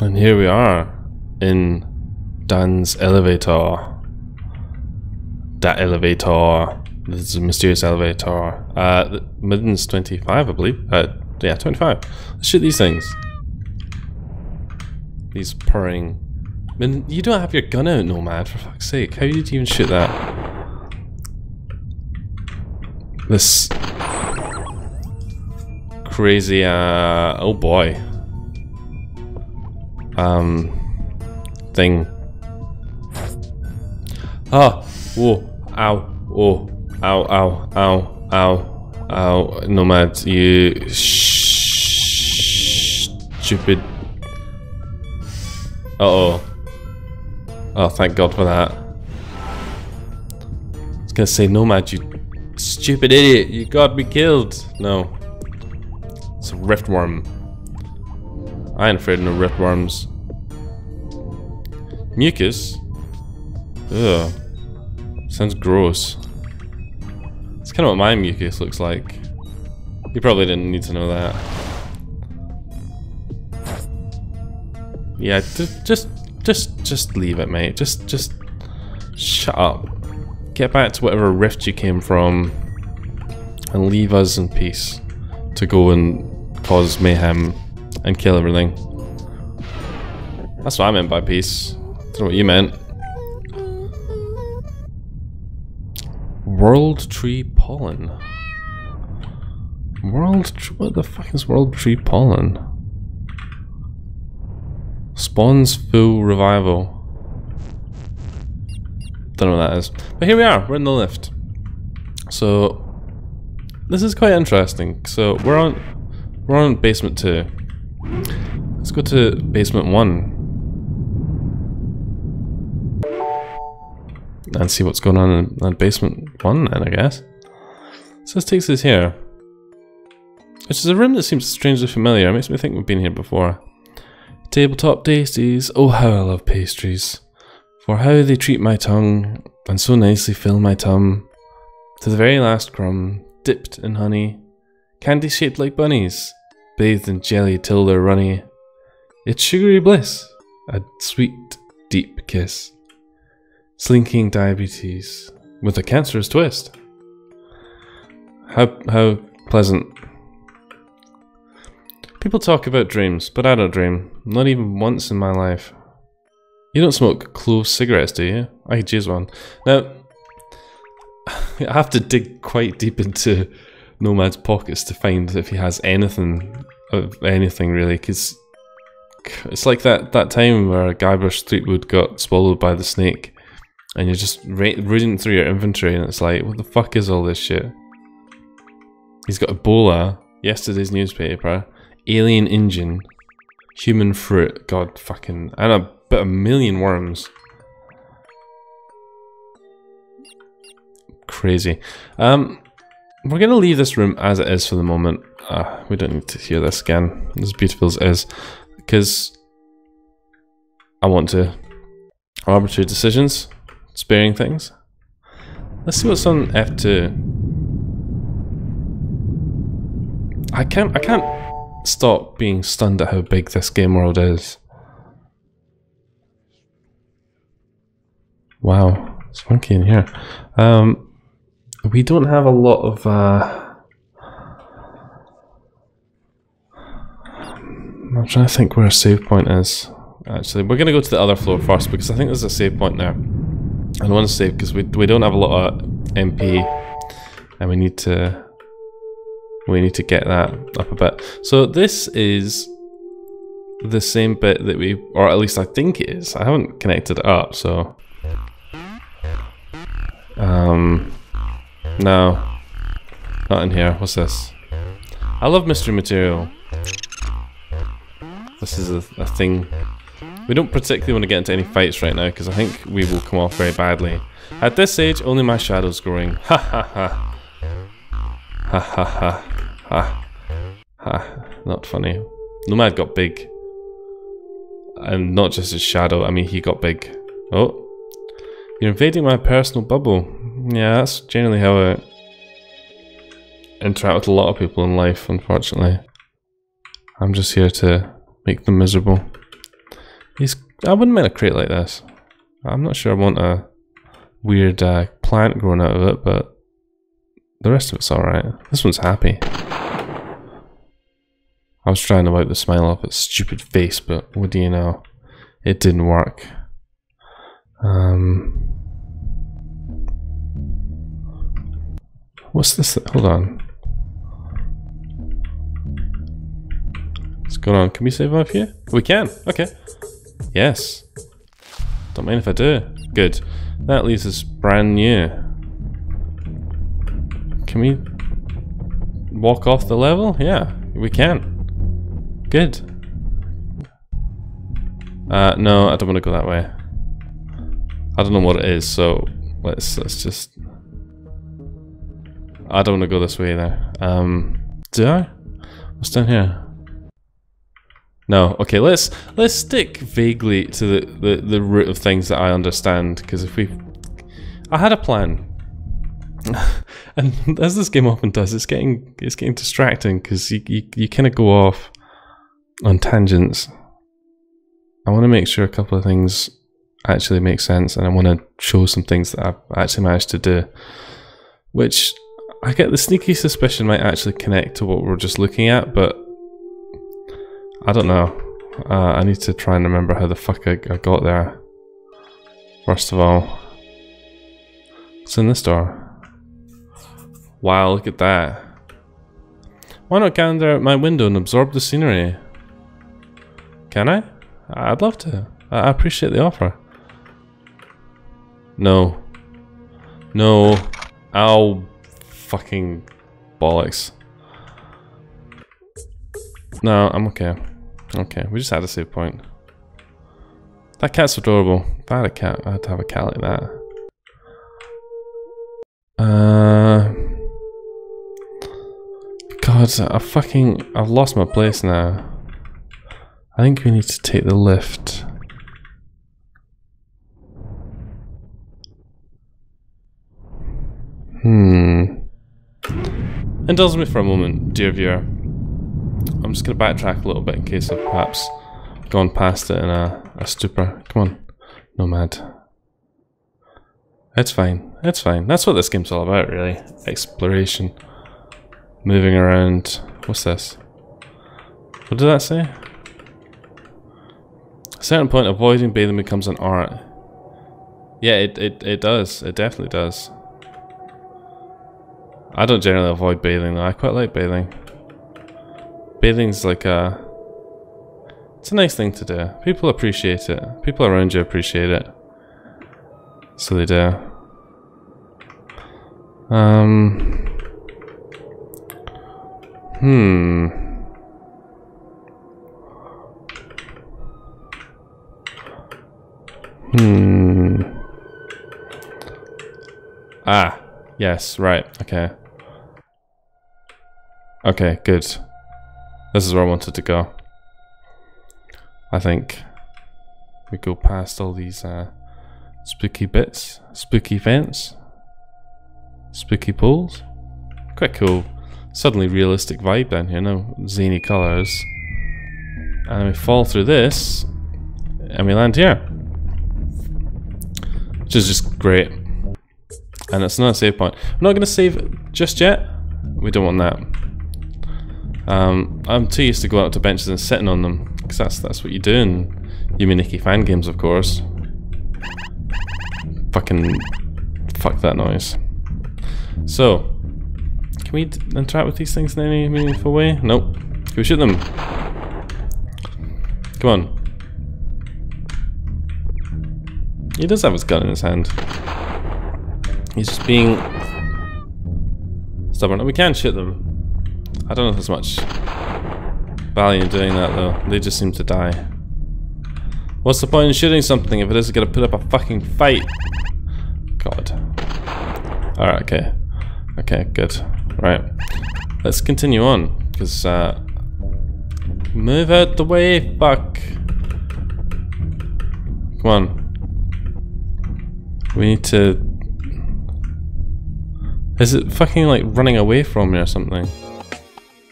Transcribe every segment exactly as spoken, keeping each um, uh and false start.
And here we are in Dan's Elevator. That elevator. This is a mysterious elevator. Uh, Midden's twenty-five, I believe. Uh, yeah, twenty-five. Let's shoot these things. These purring. Midden, you don't have your gun out, Nomad, for fuck's sake. How did you even shoot that? This crazy, uh, oh boy. Um, thing. Ah, whoa, ow, oh, ow, ow, ow, ow, ow, Nomad, you sh stupid. Uh oh. Oh, thank God for that. I was gonna say, Nomad, you stupid idiot, you got me killed. No. It's a Riftworm. I ain't afraid of no Riftworms. Mucus? Ugh. Sounds gross. That's kind of what my mucus looks like. You probably didn't need to know that. Yeah, just, just, just, just leave it, mate. Just, just shut up. Get back to whatever rift you came from, and leave us in peace to go and cause mayhem and kill everything. That's what I meant by peace. That's what you meant. World tree pollen. World tree. What the fuck is world tree pollen? Spawns full revival. Don't know what that is. But here we are. We're in the lift. So this is quite interesting. So we're on. We're on basement two. Let's go to basement one. And see what's going on in basement one then, I guess. So this takes us here. Which is a room that seems strangely familiar. It makes me think we've been here before. Tabletop daisies. Oh, how I love pastries. For how they treat my tongue, and so nicely fill my tum. To the very last crumb, dipped in honey. Candy shaped like bunnies, bathed in jelly till they're runny. It's sugary bliss, a sweet, deep kiss. Slinking diabetes with a cancerous twist. How how pleasant. People talk about dreams, but I don't dream. Not even once in my life. You don't smoke clove cigarettes, do you? I could use one. Now, I have to dig quite deep into Nomad's pockets to find if he has anything, of anything really, because it's like that, that time where Guybrush Streetwood got swallowed by the snake. And you're just reading through your inventory and it's like, what the fuck is all this shit? He's got Ebola, yesterday's newspaper, alien engine, human fruit, god fucking, and a, but a million worms. Crazy. Um, we're gonna leave this room as it is for the moment. Uh, we don't need to hear this again, as beautiful as it is, because I want to. Arbitrary decisions. Sparing things. Let's see what's on F two. I can't I can't stop being stunned at how big this game world is. Wow, it's funky in here. Um we don't have a lot of uh I'm trying to think where a save point is. Actually, we're gonna go to the other floor first because I think there's a save point there. I don't want to save because we, we don't have a lot of M P and we need to we need to get that up a bit. So this is the same bit that we, or at least I think it is. I haven't connected it up, so um no, not in here. What's this? I love mystery material. This is a, a thing. We don't particularly want to get into any fights right now because I think we will come off very badly. At this age, only my shadow's growing. Ha ha ha. Ha ha ha. Ha. Ha. Not funny. Nomad got big. And not just his shadow, I mean he got big. Oh. You're invading my personal bubble. Yeah, that's generally how I interact with a lot of people in life, unfortunately. I'm just here to make them miserable. He's. I wouldn't mind a crate like this. I'm not sure I want a weird uh, plant growing out of it, but the rest of it's alright. This one's happy. I was trying to wipe the smile off its stupid face, but what do you know? It didn't work. Um, what's this? Hold on. What's going on? Can we save up here? We can! Okay. Yes. Don't mind if I do. Good. That leaves us brand new. Can we walk off the level? Yeah, we can. Good. Uh, no, I don't want to go that way. I don't know what it is, so let's let's just. I don't want to go this way either. Um, do I? What's down here? No. Okay, let's let's stick vaguely to the the, the root of things that I understand, because if we, I had a plan, and as this game often does, it's getting it's getting distracting because you you, you kind of go off on tangents. I want to make sure a couple of things actually make sense, and I want to show some things that I've actually managed to do, which I get the sneaky suspicion might actually connect to what we were just looking at, but I don't know. Uh, I need to try and remember how the fuck I, I got there. First of all, what's in this door? Wow, look at that. Why not gander out my window and absorb the scenery? Can I? I'd love to. I appreciate the offer. No. No. Ow. Fucking bollocks. No, I'm okay. Okay, we just had a save point. That cat's adorable. If I had a cat, I'd have a cat like that. Uh, God, I fucking... I've lost my place now. I think we need to take the lift. Hmm. Indulge me for a moment, dear viewer. I'm just going to backtrack a little bit in case I've perhaps gone past it in a, a stupor. Come on, Nomad. It's fine, it's fine. That's what this game's all about, really. Exploration. Moving around. What's this? What did that say? At a certain point, avoiding bathing becomes an art. Yeah, it, it, it does. It definitely does. I don't generally avoid bathing, though. I quite like bathing. Bathing's like a... It's a nice thing to do. People appreciate it. People around you appreciate it. So they do. Um... Hmm... Hmm... Ah. Yes, right. Okay. Okay, good. This is where I wanted to go. I think we go past all these uh, spooky bits, spooky vents, spooky pools. Quite cool. Suddenly realistic vibe down here. No zany colours. And we fall through this, and we land here, which is just great. And it's not a save point. I'm not going to save just yet. We don't want that. Um, I'm too used to going up to benches and sitting on them, because that's that's what you do in Yumi Nikki fan games, of course. Fucking fuck that noise. So, can we d interact with these things in any meaningful way? Nope. Can we shoot them? Come on. He does have his gun in his hand. He's just being stubborn. And we can shoot them. I don't know if there's much value in doing that, though. They just seem to die. What's the point in shooting something if it isn't going to put up a fucking fight? God. Alright, okay. Okay, good. Right. Let's continue on, because, uh... move out the way, fuck! Come on. We need to... Is it fucking, like, running away from me or something?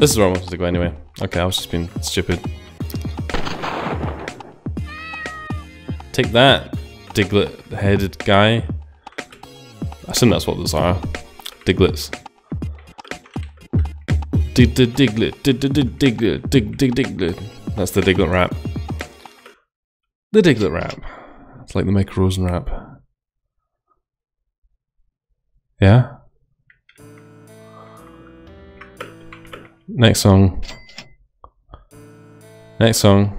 This is where I wanted to go anyway. Okay, I was just being stupid. Take that, Diglett-headed guy. I assume that's what those are. Diglets. Dig dig Diglett. Dig dig Diglett. Dig dig Diglett. That's the Diglett rap. The Diglett rap. It's like the Mike Rosen rap. Yeah? Next song. Next song.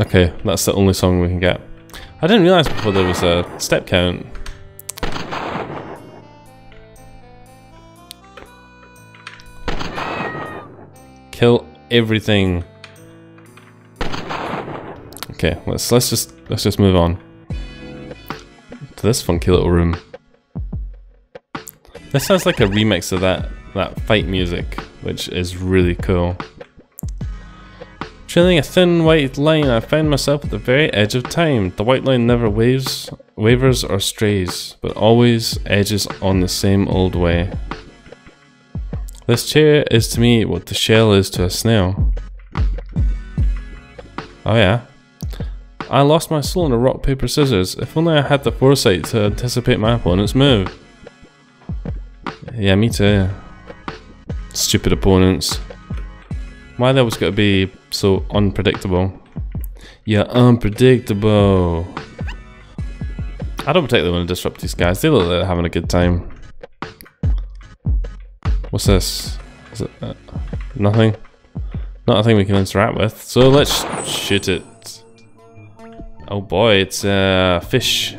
Okay, that's the only song we can get. I didn't realise before there was a step count. Kill everything. Okay, let's let's just let's just move on to this funky little room. This sounds like a remix of that that fight music, which is really cool. Trailing a thin white line, I find myself at the very edge of time. The white line never waves, wavers or strays, but always edges on the same old way. This chair is to me what the shell is to a snail. Oh yeah. I lost my soul in a rock, paper, scissors. If only I had the foresight to anticipate my opponent's move. Yeah, me too. Stupid opponents. Why they always gotta be so unpredictable? You're unpredictable. I don't particularly want to disrupt these guys. They look like they're having a good time. What's this? Is it uh, nothing? Not a thing we can interact with. So let's shoot it. Oh boy, it's a fish.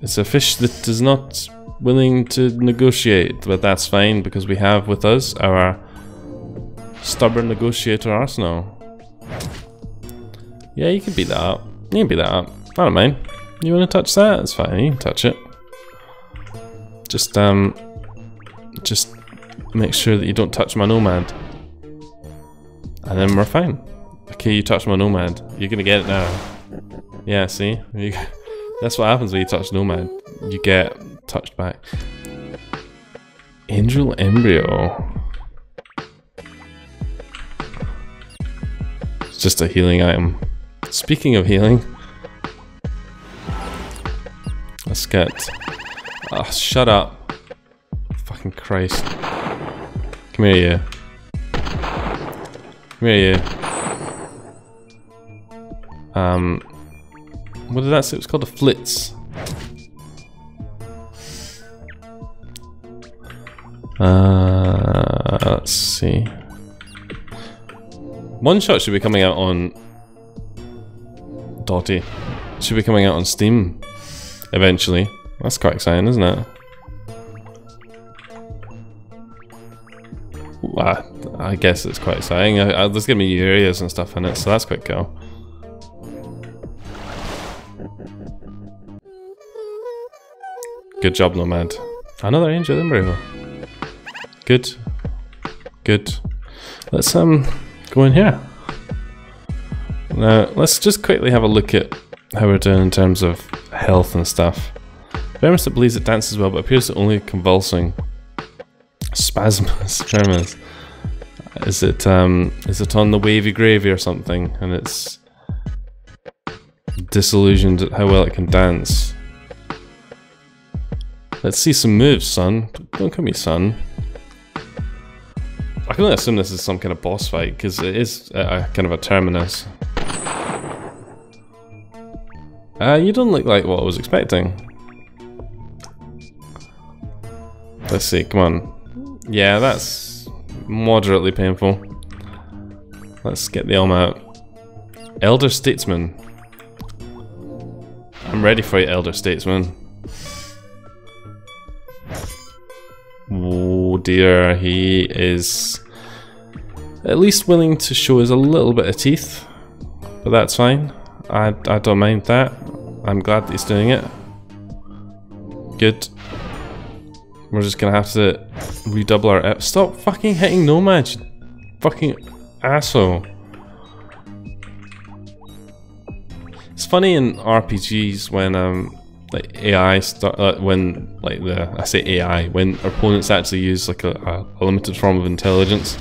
It's a fish that is not willing to negotiate, but that's fine because we have with us our stubborn negotiator arsenal. Yeah, you can beat that up. You can beat that up. I don't mind. You want to touch that? That's fine. You can touch it. Just um, just make sure that you don't touch my Nomad, and then we're fine. Okay, you touch my Nomad. You're gonna get it now. Yeah, see, you, that's what happens when you touch Nomad. You get touched back. Angel Embryo. It's just a healing item. Speaking of healing, let's get. Ah, oh, shut up! Fucking Christ! Come here, you. Come here, you. Um, what did that say? It was called a flitz. Uh, let's see. One Shot should be coming out on Dotty. Should be coming out on Steam eventually. That's quite exciting, isn't it? Ooh, I, I guess it's quite exciting. I, I, there's gonna be areas and stuff in it, so that's quite cool. Good job, Nomad. Another Angel Embryo. Good, good. Let's um go in here. Now let's just quickly have a look at how we're doing in terms of health and stuff. Vermis that believes it dances well, but appears to only convulsing. Spasmus, Vermis. Is it um is it on the wavy gravy or something? And it's disillusioned at how well it can dance. Let's see some moves, son. Don't call me son. I can only assume this is some kind of boss fight, because it is a, a kind of a terminus. Uh, you don't look like what I was expecting. Let's see, come on. Yeah, that's moderately painful. Let's get the elm out. Elder Statesman. I'm ready for you, Elder Statesman. Oh dear, he is at least willing to show us a little bit of teeth, but that's fine. I, I don't mind that. I'm glad that he's doing it. Good. We're just gonna have to redouble our ep. Stop fucking hitting Nomad, you fucking asshole. It's funny in R P Gs when um like A I start uh, when like the I say A I when opponents actually use like a, a limited form of intelligence,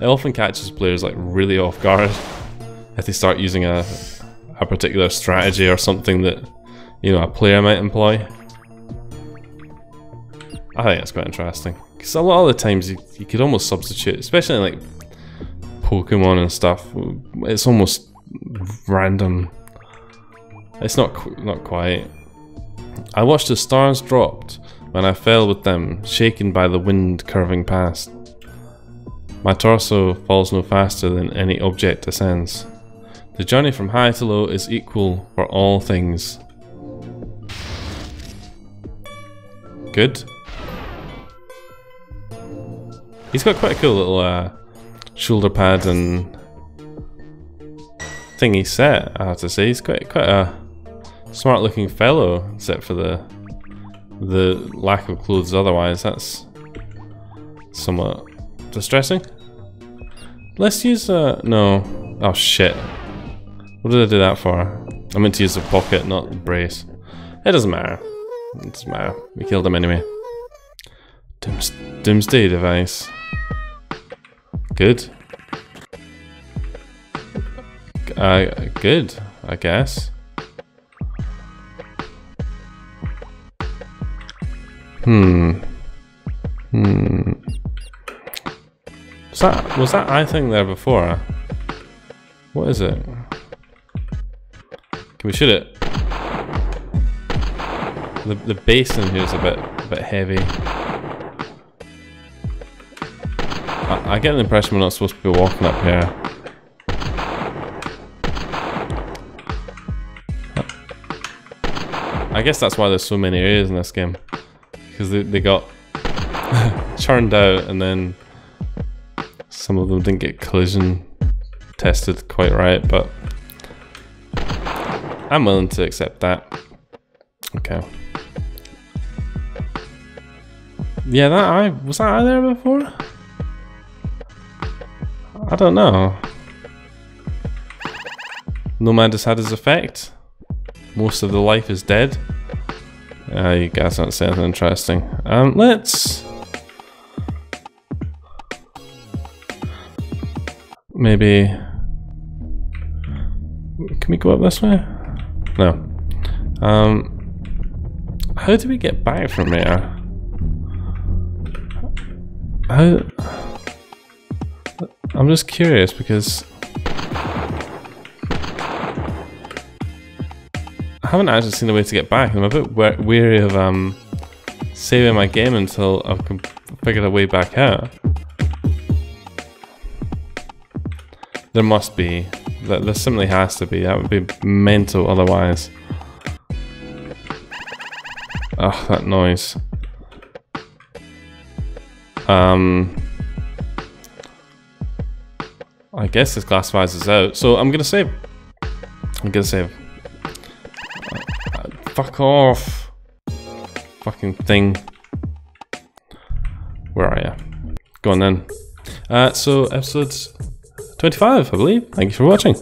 it often catches players like really off guard if they start using a a particular strategy or something that, you know, a player might employ. I think that's quite interesting because a lot of the times you, you could almost substitute, especially in, like Pokemon and stuff. It's almost random. It's not qu not quite. I watched the stars dropped when I fell with them, shaken by the wind curving past. My torso falls no faster than any object ascends. The journey from high to low is equal for all things. Good. He's got quite a cool little uh, shoulder pad and thingy set, I have to say. He's quite quite a smart looking fellow, except for the the lack of clothes otherwise. That's somewhat distressing. Let's use uh no. Oh shit. What did I do that for? I meant to use the pocket, not the brace. It doesn't matter. It doesn't matter. We killed him anyway. Dooms doomsday device. Good. Uh, good, I guess. Hmm. Hmm. Was that, was that eye thing there before? What is it? Can we shoot it? The the base in here is a bit a bit heavy. I, I get an impression we're not supposed to be walking up here. I guess that's why there's so many areas in this game, because they they got churned out, and then some of them didn't get collision tested quite right, but I'm willing to accept that. Okay. Yeah, that eye, was that eye there before? I don't know. Nomad has had his effect. Most of the life is dead. Uh, you guys don't say anything interesting. Um, let's maybe can we go up this way? No. Um, how do we get back from here? How? I'm just curious because I haven't actually seen a way to get back. I'm a bit weary of um, saving my game until I've figured a way back out. There must be. There simply has to be. That would be mental otherwise. Ugh, that noise. Um, I guess this classifies us out. So I'm gonna save. I'm gonna save. Fuck off, fucking thing. Where are you? Go on then. Uh, so episode twenty-five, I believe. Thank you for watching.